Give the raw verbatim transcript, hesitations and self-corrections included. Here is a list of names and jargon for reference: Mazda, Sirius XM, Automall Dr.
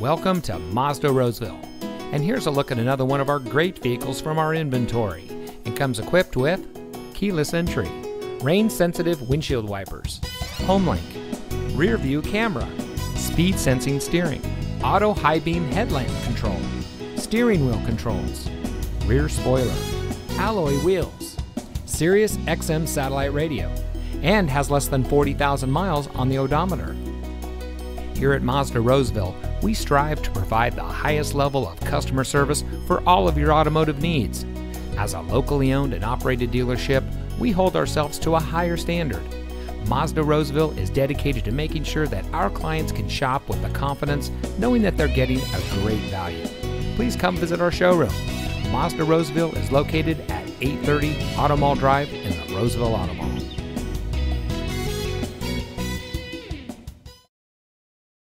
Welcome to Mazda Roseville, and here's a look at another one of our great vehicles from our inventory. It comes equipped with keyless entry, rain-sensitive windshield wipers, HomeLink, rear-view camera, speed-sensing steering, auto high-beam headlamp control, steering wheel controls, rear spoiler, alloy wheels, Sirius X M satellite radio, and has less than forty thousand miles on the odometer. Here at Mazda Roseville, we strive to provide the highest level of customer service for all of your automotive needs. As a locally owned and operated dealership, we hold ourselves to a higher standard. Mazda Roseville is dedicated to making sure that our clients can shop with the confidence, knowing that they're getting a great value. Please come visit our showroom. Mazda Roseville is located at eight thirty Auto Mall Drive in the Roseville Auto Mall.